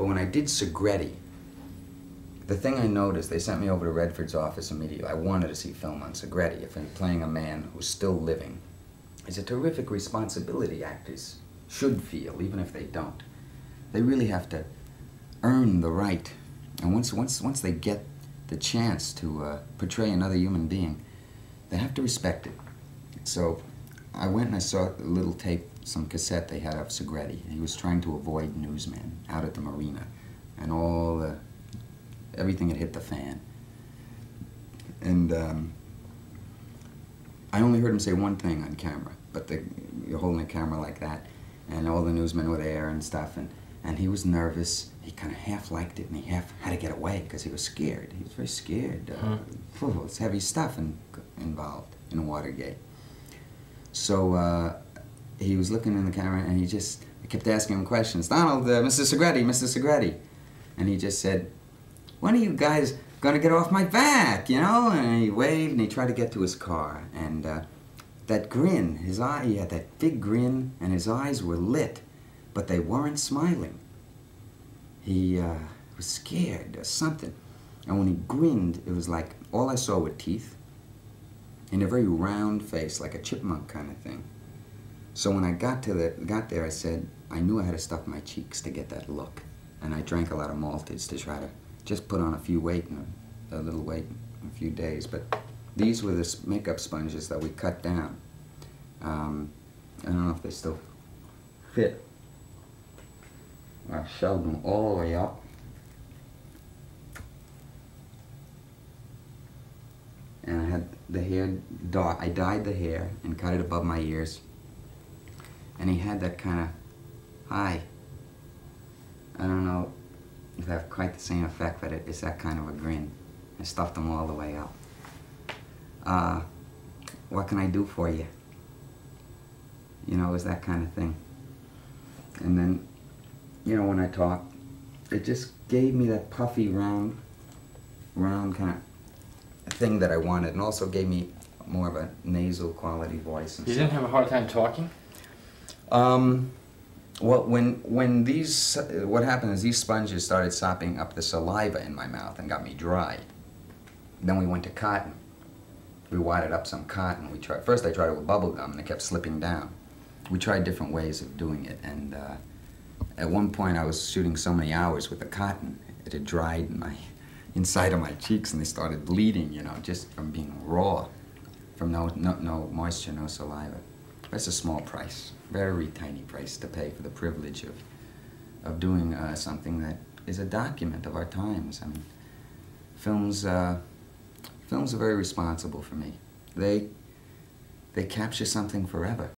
But when I did Segretti, the thing I noticed, they sent me over to Redford's office immediately. I wanted to see film on Segretti, if I'm playing a man who's still living. It's a terrific responsibility actors should feel, even if they don't. They really have to earn the right. And once they get the chance to portray another human being, they have to respect it. So I went and I saw a little tape, some cassette they had of Segretti. He was trying to avoid newsmen out at the marina, and all the, everything had hit the fan. And I only heard him say one thing on camera, but you're holding a camera like that, and all the newsmen were there and stuff, and he was nervous. He kind of half liked it, and he half had to get away because he was scared. He was very scared. It's heavy stuff involved in Watergate. So he was looking in the camera, and he just kept asking him questions. Donald, Mr. Segretti, Mr. Segretti. And he just said, when are you guys going to get off my back, you know? And he waved, and he tried to get to his car. And that grin, his eye, he had that big grin, and his eyes were lit, but they weren't smiling. He was scared or something. And when he grinned, it was like all I saw were teeth and a very round face, like a chipmunk kind of thing. So when I got there, I said, I knew I had to stuff my cheeks to get that look. And I drank a lot of malteds to try to just put on a few weight, a little weight in a few days. But these were the makeup sponges that we cut down. I don't know if they still fit. I shoved them all the way up. And I had the hair dark. I dyed the hair and cut it above my ears. And he had that kind of high. I don't know if I have quite the same effect, but it's that kind of a grin. I stuffed them all the way up. What can I do for you? You know, it was that kind of thing. And then, you know, when I talked, it just gave me that puffy, round kind of thing that I wanted, and also gave me more of a nasal quality voice. And you didn't have a hard time talking? Well, when these, what happened is these sponges started sopping up the saliva in my mouth and got me dry. Then we went to cotton. We wadded up some cotton. First I tried it with bubble gum, and it kept slipping down. We tried different ways of doing it, and at one point, I was shooting so many hours with the cotton, it had dried my inside of my cheeks, and they started bleeding, you know, just from being raw, from no moisture, no saliva. That's a small price, very tiny price to pay for the privilege of doing something that is a document of our times. I mean, films are very responsible for me. They capture something forever.